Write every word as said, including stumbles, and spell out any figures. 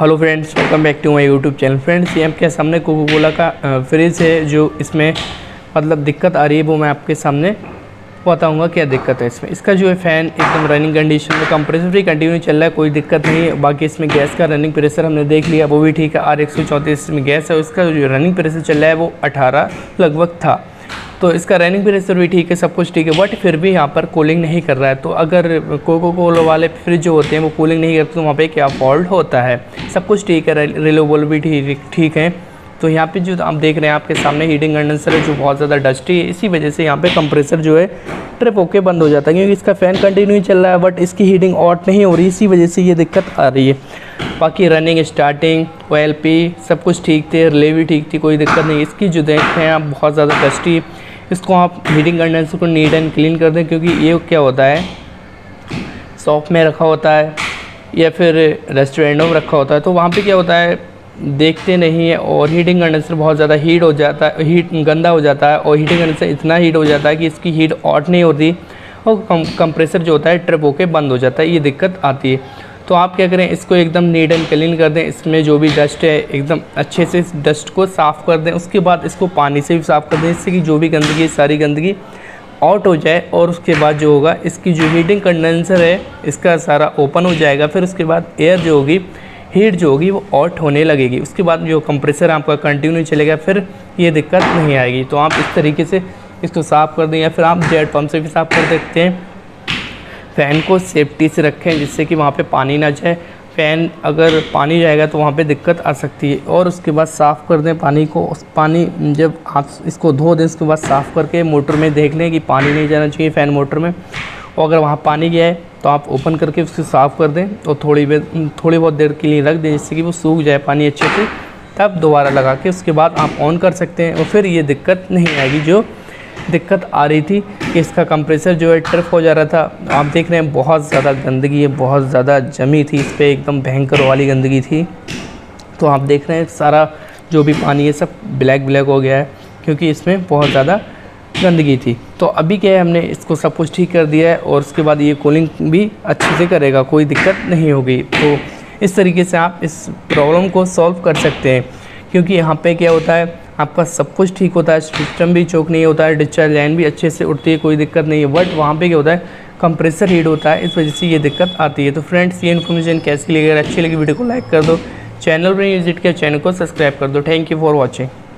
Hello friends, welcome back to my YouTube channel. Friends, ये आपके सामने कोका कोला का फ्रिज है। जो इसमें मतलब दिक्कत आ रही है वो मैं आपके सामने बताऊंगा क्या दिक्कत है इसमें। इसका जो है फ़ैन एकदम रनिंग कंडीशन में कंप्रेसर फ्री कंटिन्यू चल रहा है, कोई दिक्कत नहीं है। बाकी इसमें गैस का रनिंग प्रेशर हमने देख लिया, वो भी ठीक है। आर एक सौ चौंतीस में गैस है, उसका जो रनिंग प्रेशर चल रहा है वो अठारह लगभग था, तो इसका रनिंग प्रेशर भी ठीक है, सब कुछ ठीक है। बट फिर भी यहाँ पर कूलिंग नहीं कर रहा है। तो अगर कोका कोला वाले फ्रिज जो होते हैं वो कूलिंग नहीं करते तो वहाँ पे क्या फॉल्ट होता है। सब कुछ ठीक है, रिलोबल भी ठीक ठीक है। तो यहाँ पे जो आप देख रहे हैं आपके सामने हीटिंग कंडेंसर है जो बहुत ज़्यादा डस्टी है, इसी वजह से यहाँ पे कंप्रेसर जो है ट्रिप होकर बंद हो जाता है, क्योंकि इसका फ़ैन कंटिन्यू चल रहा है बट इसकी हीटिंग ऑट नहीं हो रही, इसी वजह से ये दिक्कत आ रही है। बाकी running, starting, O L P सब कुछ ठीक थे, रिले भी ठीक थी, कोई दिक्कत नहीं। इसकी जो देख रहे हैं आप बहुत ज़्यादा डस्टी, इसको आप हीटिंग कंडेंसर को नीट एंड क्लीन कर दें, क्योंकि ये क्या होता है शॉप में रखा होता है या फिर रेस्टोरेंटों में रखा होता है, तो वहाँ पे क्या होता है देखते नहीं है और हीटिंग कंडेंसर बहुत ज़्यादा हीट हो जाता है, हीट गंदा हो जाता है। और हीटिंग कंडेंसर इतना हीट हो जाता है कि इसकी हीट ऑट नहीं होती और कंप्रेसर जो होता है ट्रिप होके बंद हो जाता है, ये दिक्कत आती है। तो आप क्या करें, इसको एकदम नीट एंड क्लीन कर दें, इसमें जो भी डस्ट है एकदम अच्छे से डस्ट को साफ़ कर दें। उसके बाद इसको पानी से भी साफ़ कर दें, इससे कि जो भी गंदगी सारी गंदगी आउट हो जाए। और उसके बाद जो होगा इसकी जो हीटिंग कंडेंसर है इसका सारा ओपन हो जाएगा, फिर उसके बाद एयर जो होगी हीट जो होगी वो आउट होने लगेगी। उसके बाद जो कंप्रेसर आपका कंटिन्यू चलेगा, फिर ये दिक्कत नहीं आएगी। तो आप इस तरीके से इसको साफ़ कर दें, या फिर आप जेट पम्प से भी साफ़ कर सकते हैं। फ़ैन को सेफ्टी से रखें जिससे कि वहाँ पे पानी ना जाए। फ़ैन अगर पानी जाएगा तो वहाँ पे दिक्कत आ सकती है। और उसके बाद साफ़ कर दें पानी को, उस पानी जब आप इसको धो दें उसके बाद साफ़ करके मोटर में देख लें कि पानी नहीं जाना चाहिए फ़ैन मोटर में। और अगर वहाँ पानी गया है तो आप ओपन करके उसको साफ़ कर दें और थोड़ी देर थोड़ी बहुत देर के लिए रख दें जिससे कि वो सूख जाए पानी अच्छे से, तब दोबारा लगा के उसके बाद आप ऑन कर सकते हैं। और फिर ये दिक्कत नहीं आएगी जो दिक्कत आ रही थी कि इसका कंप्रेसर जो है ट्रिप हो जा रहा था। आप देख रहे हैं बहुत ज़्यादा गंदगी है, बहुत ज़्यादा जमी थी इस पर, एकदम भयंकर वाली गंदगी थी। तो आप देख रहे हैं सारा जो भी पानी है सब ब्लैक ब्लैक हो गया है क्योंकि इसमें बहुत ज़्यादा गंदगी थी। तो अभी क्या है, हमने इसको सब कुछ ठीक कर दिया है और उसके बाद ये कूलिंग भी अच्छे से करेगा, कोई दिक्कत नहीं होगी। तो इस तरीके से आप इस प्रॉब्लम को सॉल्व कर सकते हैं, क्योंकि यहाँ पे क्या होता है आपका सब कुछ ठीक होता है, सिस्टम भी चोक नहीं होता है, डिस्चार्ज लाइन भी अच्छे से उठती है, कोई दिक्कत नहीं है। बट वहाँ पे क्या होता है कंप्रेसर हीट होता है, इस वजह से ये दिक्कत आती है। तो फ्रेंड्स, ये इन्फॉर्मेशन कैसी लगी, अगर अच्छी लगी वीडियो को लाइक कर दो, चैनल पर विजिट किया चैनल को सब्सक्राइब कर दो। Thank you for watching.